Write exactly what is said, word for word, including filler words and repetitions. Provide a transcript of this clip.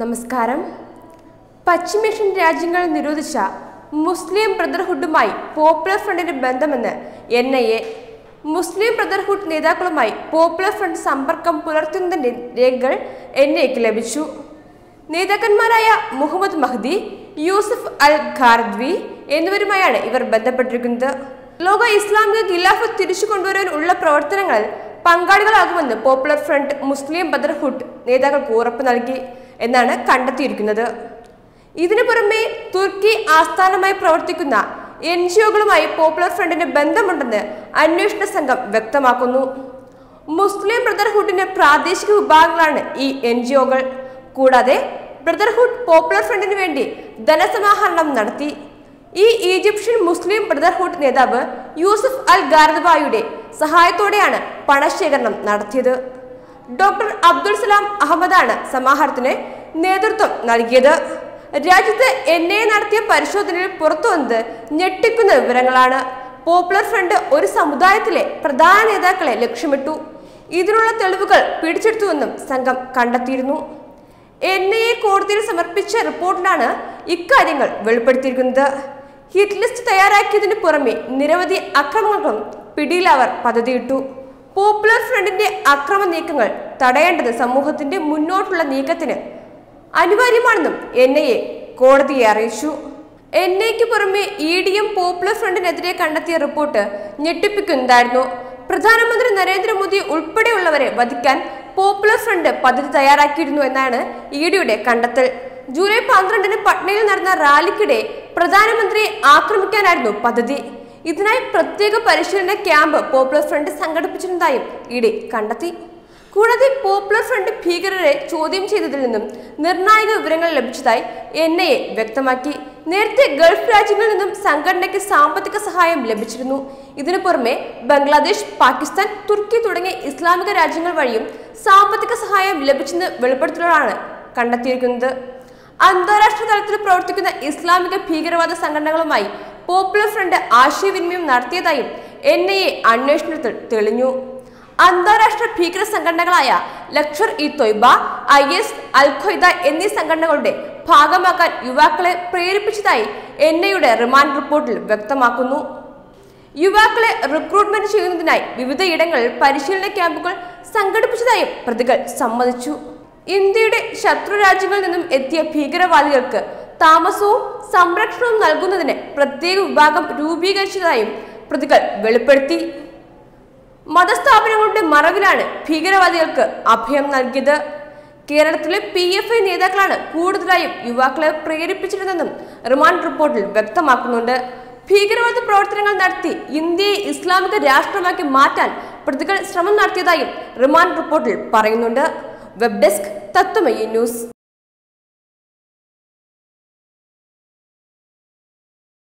നമസ്കാരം. പശ്ചിമേഷ്യൻ രാജ്യങ്ങൾ നിരോധിച്ച മുസ്ലിം ബ്രദർഹുഡുമായി പോപ്പുലർ ഫ്രണ്ടിന്റെ ബന്ധമെന്ന് N I A. Muslim brotherhood നേതാക്കളുമായി പോപ്പുലർ ഫ്രണ്ട് സമ്പർക്കം പുലർത്തുന്നതിന്റെ രേഖകൾ എൻ ഐക്ക് ലഭിച്ചു. നേതാക്കന്മാരായ Muhammad Mahdi, Yusuf al Qaradawi എന്നിവരുമായാണ് ഇവർ ബന്ധപ്പെട്ടിരിക്കുന്നത്. ലോക ഇസ്ലാമിക ഖിലാഫത്ത് തിരിച്ചു കൊണ്ടുവരാൻ ഉള്ള പ്രവർത്തനങ്ങളിൽ പങ്കാളികളാകുമെന്ന് പോപ്പുലർ ഫ്രണ്ട് മുസ്ലിം ബ്രദർഹുഡ് നേതാക്കൾക്ക് ഉറപ്പ് നൽകി എന്നാണ് കണ്ടെത്തിയിരിക്കുന്നത്. ഇതിനു പുറമെ തുർക്കി ആസ്ഥാനമായി പ്രവർത്തിക്കുന്ന എൻ ജി ഒകളുമായി പോപ്പുലർ ഫ്രണ്ടിന് ബന്ധമുണ്ടെന്ന് അന്വേഷണ സംഘം വ്യക്തമാക്കുന്നു. മുസ്ലിം ബ്രദർഹുഡിന്റെ പ്രാദേശിക വിഭാഗങ്ങളാണ് ഈ എൻ ജി ഒകൾ. കൂടാതെ ബ്രദർഹുഡ് പോപ്പുലർ ഫ്രണ്ടിന് വേണ്ടി ധനസമാഹരണം നടത്തി. ഈ ഈജിപ്ഷ്യൻ മുസ്ലിം ബ്രദർഹുഡ് നേതാവ് യൂസഫ് അൽ ഗാർദ്വായുടെ സഹായത്തോടെയാണ് പണശേഖരണം നടത്തിയത്. ഡോക്ടർ അബ്ദുൽ സലാം അഹമ്മദാണ് സമാഹരണത്തിന് നേതൃത്വം നൽകിയത്. രാജ്യത്ത് എൻ ഐ നടത്തിയ പരിശോധനയിൽ പുറത്തുവന്നത് ഞെട്ടിക്കുന്ന വിവരങ്ങളാണ്. പോപ്പുലർ ഫ്രണ്ട് ഒരു സമുദായത്തിലെ പ്രധാന നേതാക്കളെ ലക്ഷ്യമിട്ടു. ഇതിനുള്ള തെളിവുകൾ പിടിച്ചെടുത്തുവെന്നും സംഘം കണ്ടെത്തിയിരുന്നു. എൻ ഐ എ കോടതിയിൽ സമർപ്പിച്ച റിപ്പോർട്ടിലാണ് ഇക്കാര്യങ്ങൾ വെളിപ്പെടുത്തിയിരിക്കുന്നത്. ഹിറ്റ് ലിസ്റ്റ് തയ്യാറാക്കിയതിന് പുറമെ നിരവധി അക്രമങ്ങൾക്കും പിടിയിൽ അവർ പദ്ധതിയിട്ടു. പോപ്പുലർ ഫ്രണ്ടിന്റെ അക്രമ നീക്കങ്ങൾ തടയേണ്ടത് സമൂഹത്തിന്റെ മുന്നോട്ടുള്ള നീക്കത്തിന് അനിവാര്യമാണെന്നും എൻ ഐ എ കോടതിയെ അറിയിച്ചു. എൻ ഐക്ക് പുറമെ ഇ ഡിയും പോപ്പുലർ ഫ്രണ്ടിനെതിരെ കണ്ടെത്തിയ റിപ്പോർട്ട് ഞെട്ടിപ്പിക്കുന്നതായിരുന്നു. പ്രധാനമന്ത്രി നരേന്ദ്രമോദി ഉൾപ്പെടെയുള്ളവരെ വധിക്കാൻ പോപ്പുലർ ഫ്രണ്ട് പദ്ധതി തയ്യാറാക്കിയിരുന്നു എന്നാണ് ഇ ഡിയുടെ കണ്ടെത്തൽ. ജൂലൈ പന്ത്രണ്ടിന് പട്നയിൽ നടന്ന റാലിക്കിടെ പ്രധാനമന്ത്രിയെ ആക്രമിക്കാനായിരുന്നു പദ്ധതി. ഇതിനായി പ്രത്യേക പരിശീലന ക്യാമ്പ് പോപ്പുലർ ഫ്രണ്ട് സംഘടിപ്പിച്ചിരുന്നതായും ഇ ഡി കണ്ടെത്തി. കൂടാതെ പോപ്പുലർ ഫ്രണ്ട് ഭീകരരെ ചോദ്യം ചെയ്തതിൽ നിന്നും നിർണായക വിവരങ്ങൾ ലഭിച്ചതായി എൻ ഐ എ വ്യക്തമാക്കി. നേരത്തെ ഗൾഫ് രാജ്യങ്ങളിൽ നിന്നും സംഘടനയ്ക്ക് സാമ്പത്തിക സഹായം ലഭിച്ചിരുന്നു. ഇതിനു പുറമെ ബംഗ്ലാദേശ്, പാകിസ്ഥാൻ, തുർക്കി തുടങ്ങിയ ഇസ്ലാമിക രാജ്യങ്ങൾ വഴിയും സാമ്പത്തിക സഹായം ലഭിച്ചെന്ന് വെളിപ്പെടുത്തലാണ് കണ്ടെത്തിയിരിക്കുന്നത്. അന്താരാഷ്ട്ര തലത്തിൽ പ്രവർത്തിക്കുന്ന ഇസ്ലാമിക ഭീകരവാദ സംഘടനകളുമായി പോപ്പുലർ ഫ്രണ്ട് ആശയവിനിമയം നടത്തിയതായും എൻ ഐ എ അന്വേഷണത്തിൽ തെളിഞ്ഞു. അന്താരാഷ്ട്ര ഭീകര സംഘടനകളായ Lashkar e Taiba, I S, al Qaeda എന്നീ സംഘടനകളുടെ ഭാഗമാക്കാൻ യുവാക്കളെ പ്രേരിപ്പിച്ചതായി എൻ ഐയുടെ റിമാൻഡ് റിപ്പോർട്ടിൽ വ്യക്തമാക്കുന്നു. യുവാക്കളെ റിക്രൂട്ട്മെന്റ് ചെയ്യുന്നതിനായി വിവിധയിടങ്ങളിൽ പരിശീലന ക്യാമ്പുകൾ സംഘടിപ്പിച്ചതായും പ്രതികൾ സമ്മതിച്ചു. ഇന്ത്യയുടെ ശത്രു രാജ്യങ്ങളിൽ നിന്നും എത്തിയ ഭീകരവാദികൾക്ക് താമസവും സംരക്ഷണവും നൽകുന്നതിന് പ്രത്യേക വിഭാഗം രൂപീകരിച്ചതായും പ്രതികൾ വെളിപ്പെടുത്തി. മതസ്ഥാപനങ്ങളുടെ മറവിലാണ് ഭീകരവാദികൾക്ക് അഭയം നൽകിയത്. കേരളത്തിലെ പി എഫ് ഐ നേതാക്കളാണ് കൂടുതലായും യുവാക്കളെ പ്രേരിപ്പിച്ചിരുന്നതെന്നും റിമാൻഡ് റിപ്പോർട്ടിൽ വ്യക്തമാക്കുന്നുണ്ട്. ഭീകരവാദ പ്രവർത്തനങ്ങൾ നടത്തി ഇന്ത്യയെ ഇസ്ലാമിക രാഷ്ട്രമാക്കി മാറ്റാൻ പ്രതികൾ ശ്രമം നടത്തിയതായും റിമാൻഡ് റിപ്പോർട്ടിൽ പറയുന്നുണ്ട്. Web desk Tatwamayi news.